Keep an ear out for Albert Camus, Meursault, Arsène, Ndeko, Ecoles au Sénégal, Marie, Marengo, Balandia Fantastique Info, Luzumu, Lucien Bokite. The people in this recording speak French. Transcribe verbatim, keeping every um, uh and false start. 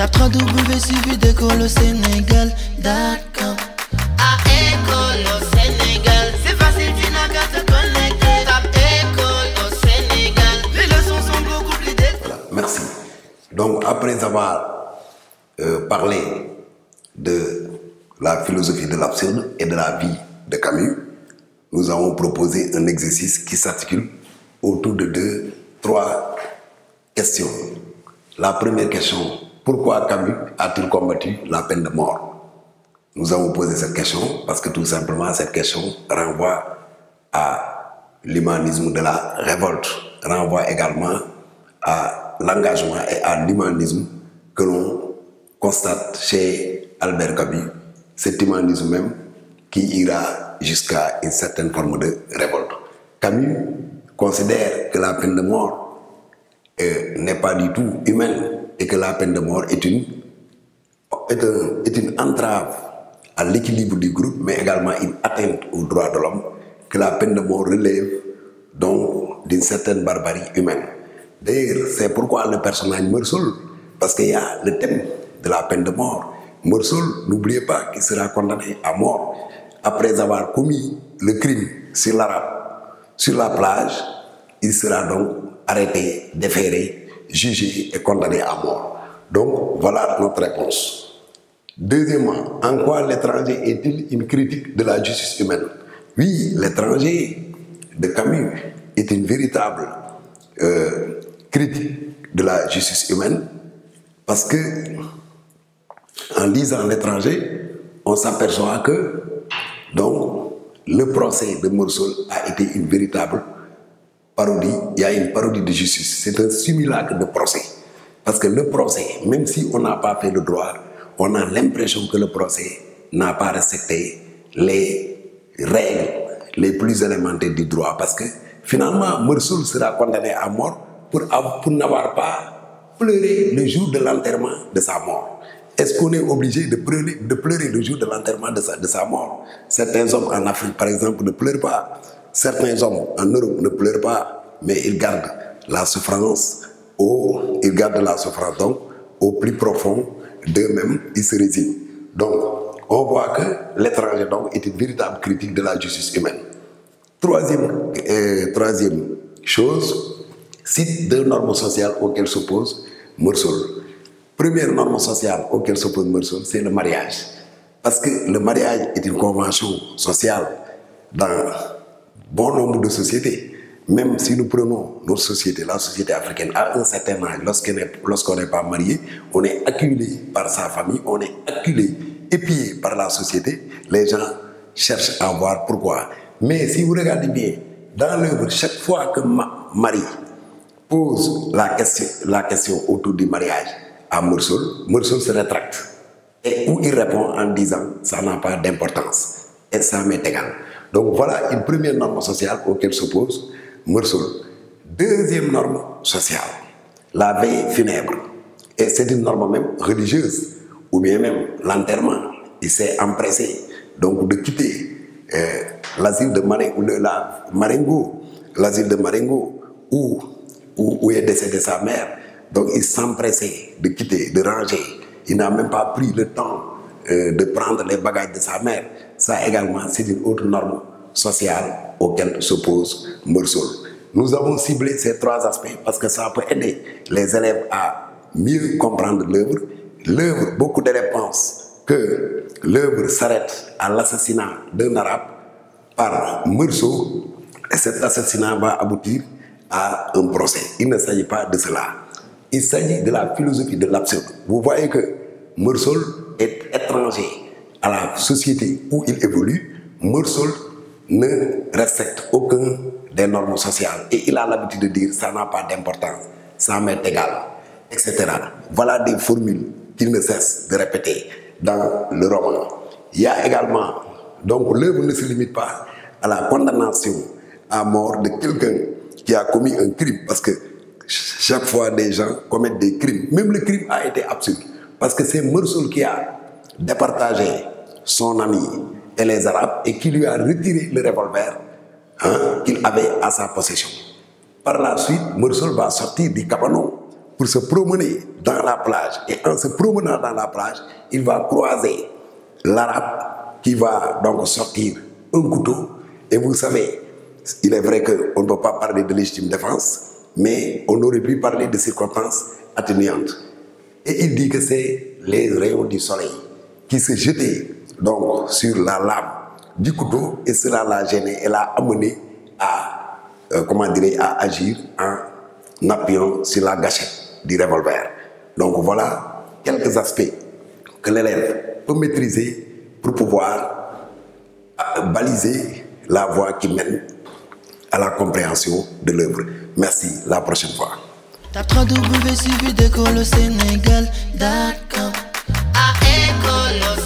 Tape trois W suivi d'École au Sénégal. D'accord. À École au Sénégal, c'est facile, tu n'as qu'à te connecter. Tape École au Sénégal, les leçons sont beaucoup plus détaillées. Voilà, merci. Donc après avoir euh, parlé de la philosophie de l'absurde et de la vie de Camus, nous avons proposé un exercice qui s'articule autour de deux, trois questions. La première question, pourquoi Camus a-t-il combattu la peine de mort? Nous avons posé cette question parce que tout simplement cette question renvoie à l'humanisme de la révolte, renvoie également à l'engagement et à l'humanisme que l'on constate chez Albert Camus, cet humanisme même qui ira jusqu'à une certaine forme de révolte. Camus considère que la peine de mort euh, n'est pas du tout humaine et que la peine de mort est une, est un, est une entrave à l'équilibre du groupe, mais également une atteinte aux droits de l'homme, que la peine de mort relève donc d'une certaine barbarie humaine. D'ailleurs, c'est pourquoi le personnage Meursault, parce qu'il y a le thème de la peine de mort. Meursault, n'oubliez pas qu'il sera condamné à mort après avoir commis le crime sur l'arabe. Sur la plage, il sera donc arrêté, déféré, jugé et condamné à mort. Donc, voilà notre réponse. Deuxièmement, en quoi l'étranger est-il une critique de la justice humaine? Oui, l'étranger de Camus est une véritable euh, critique de la justice humaine parce que, en lisant l'étranger, on s'aperçoit que, donc, le procès de Meursault a été une véritable parodie. Il y a une parodie de justice. C'est un simulacre de procès. Parce que le procès, même si on n'a pas fait le droit, on a l'impression que le procès n'a pas respecté les règles les plus élémentaires du droit. Parce que finalement, Meursault sera condamné à mort pour, pour n'avoir pas pleuré le jour de l'enterrement de sa mort. Est-ce qu'on est obligé de pleurer, de pleurer le jour de l'enterrement de sa, de sa mort? Certains hommes en Afrique, par exemple, ne pleurent pas. Certains hommes en Europe ne pleurent pas, mais ils gardent la souffrance. Au, ils gardent la souffrance, donc, au plus profond d'eux-mêmes, ils se résignent. Donc, on voit que l'étranger donc est une véritable critique de la justice humaine. Troisième, euh, troisième chose, cite deux normes sociales auxquelles s'oppose Meursault. Première norme sociale auquel s'oppose Meursault, c'est le mariage. Parce que le mariage est une convention sociale dans bon nombre de sociétés. Même si nous prenons notre société, la société africaine, à un certain âge, lorsqu'on n'est pas marié, on est acculé par sa famille, on est acculé, épié par la société. Les gens cherchent à voir pourquoi. Mais si vous regardez bien, dans l'œuvre, chaque fois que Marie pose la question, la question autour du mariage, à Meursault, Meursault se rétracte et où il répond en disant « ça n'a pas d'importance » et « ça m'est égal ». Donc voilà une première norme sociale auquel s'oppose Meursault. Deuxième norme sociale, la veille funèbre. Et c'est une norme même religieuse ou bien même l'enterrement. Il s'est empressé donc de quitter euh, l'asile de Marengo, la Marengo, l'asile de Marengo où, où, où est décédée sa mère. Donc il s'empressait de quitter, de ranger. Il n'a même pas pris le temps euh, de prendre les bagages de sa mère. Ça également, c'est une autre norme sociale auquel s'oppose Meursault. Nous avons ciblé ces trois aspects parce que ça peut aider les élèves à mieux comprendre l'œuvre. L'œuvre, beaucoup d'élèves pensent que l'œuvre s'arrête à l'assassinat d'un arabe par Meursault et cet assassinat va aboutir à un procès. Il ne s'agit pas de cela. Il s'agit de la philosophie de l'absurde. Vous voyez que Meursault est étranger à la société où il évolue. Meursault ne respecte aucune des normes sociales. Et il a l'habitude de dire « ça n'a pas d'importance »,« ça m'est égal », et cetera. Voilà des formules qu'il ne cesse de répéter dans le roman. Il y a également, donc l'œuvre ne se limite pas à la condamnation à mort de quelqu'un qui a commis un crime parce que chaque fois, des gens commettent des crimes. Même le crime a été absurde. Parce que c'est Meursault qui a départagé son ami et les Arabes et qui lui a retiré le revolver hein, qu'il avait à sa possession. Par la suite, Meursault va sortir du cabanon pour se promener dans la plage. Et en se promenant dans la plage, il va croiser l'arabe qui va donc sortir un couteau. Et vous savez, il est vrai qu'on ne peut pas parler de légitime défense, mais on aurait pu parler de circonstances atténuantes. Et il dit que c'est les rayons du soleil qui se jetaient donc sur la lame du couteau, et cela l'a gêné et l'a amené à, euh, comment dirais, à agir en appuyant sur la gâchette du revolver. Donc voilà quelques aspects que l'élève peut maîtriser pour pouvoir baliser la voie qui mène à la compréhension de l'œuvre. Merci, la prochaine fois. Tape trois W suivi d'Écoles au Sénégal point com à Écoles au Sénégal.